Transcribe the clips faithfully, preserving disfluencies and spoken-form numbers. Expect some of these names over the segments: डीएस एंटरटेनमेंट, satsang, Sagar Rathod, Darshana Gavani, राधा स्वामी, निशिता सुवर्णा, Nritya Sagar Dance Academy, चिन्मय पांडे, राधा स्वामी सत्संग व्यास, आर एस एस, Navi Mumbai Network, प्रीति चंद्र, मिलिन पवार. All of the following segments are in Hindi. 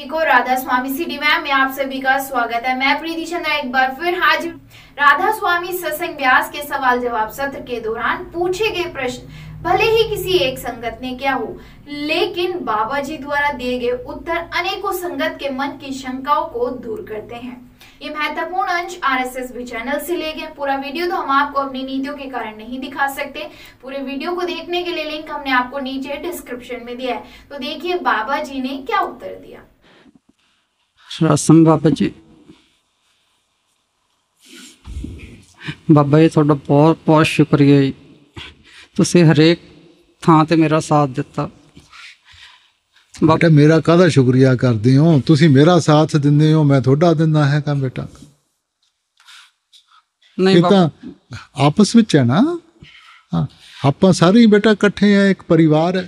सभी को राधा स्वामी सिटी मैम में आप सभी का स्वागत है। मैं प्रीति चंद्र एक बार फिर हाजिर। राधा स्वामी सत्संग व्यास के सवाल जवाब सत्र के दौरान पूछे गए प्रश्न भले ही किसी एक संगत ने क्या हो, लेकिन बाबा जी द्वारा दिए गए उत्तर अनेकों संगत के मन की शंकाओं को दूर करते हैं। ये महत्वपूर्ण अंश आर एस एस भी चैनल से ले गए। पूरा वीडियो तो हम आपको अपनी नीतियों के कारण नहीं दिखा सकते। पूरे वीडियो को देखने के लिए लिंक हमने आपको नीचे डिस्क्रिप्शन में दिया है। तो देखिए बाबा जी ने क्या उत्तर दिया। बाबा जी बाबा जी थोड़ा बहुत बहुत शुक्रिया जी, तुसी हरेक थां ते मेरा साथ दिता। बेटा मेरा कादा शुक्रिया करदे हो, तुसी मेरा साथ दिंदे हो, मैं थोड़ा दिंदा है का बेटा? नहीं बेटा, आपस विच है ना, आपां सारे बेटा इकट्ठे हैं, एक परिवार है।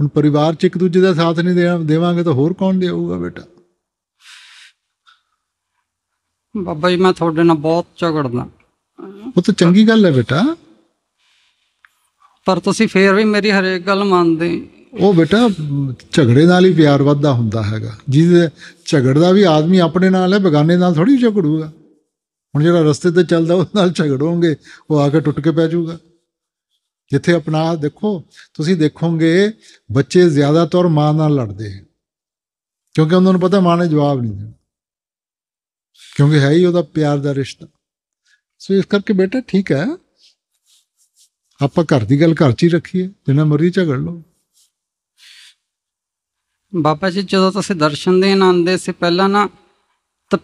हुण परिवार च एक दूजे का साथ नहीं दे देवांगे तो होर कौन देऊगा बेटा? बाबा जी मैं थोड़े नाल बहुत झगड़दा। वो तो चंगी गल है बेटा, पर तुसी फिर भी मेरी हरेक गल मानदे। ਉਹ बेटा झगड़े नाल ही प्यार वधदा हुंदा हैगा। जिसे झगड़दा भी आदमी अपने नाल है, बेगाने नाल थोड़ी झगड़ूगा। हुण जिहड़ा रस्ते ते चलदा उस नाल झगड़ोगे, वो आके टुट के पै जाऊगा। जिथे अपना देखो, तुसीं देखोगे बच्चे ज़्यादातर मां नाल लड़दे हैं, क्योंकि उन्हां नूं पता मां ने जवाब नहीं देना, क्योंकि है ही उहदा प्यार दा रिश्ता। सो इस करके बेटा ठीक है, आपां घर दी गल घर 'च ही रखीए, जिन्ना मर्जी झगड़ लो। बाबा जी जो तुम दर्शन देन आते से पहला ना, तो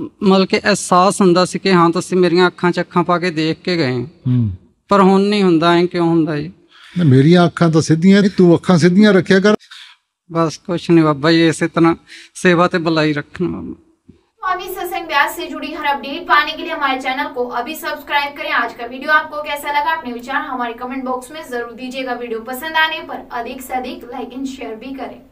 मतलब कि एहसास होंदा सी कि हाँ तुम मेरिया अखा च अखा पा के देख के गए, पर हुण नहीं हुंदा। ऐ क्यों हुंदा जी? मेरिया अखा तो सीधियां, तू अखा सीधियां रखिया कर। बस कुछ नहीं बाबा जी, इस तरह सेवा ते भलाई रखना। स्वामी सत्संग व्यास से जुड़ी हर अपडेट पाने के लिए हमारे चैनल को अभी सब्सक्राइब करें। आज का वीडियो आपको कैसा लगा, अपने विचार हमारे कमेंट बॉक्स में जरूर दीजिएगा। वीडियो पसंद आने पर अधिक से अधिक लाइक एंड शेयर भी करें।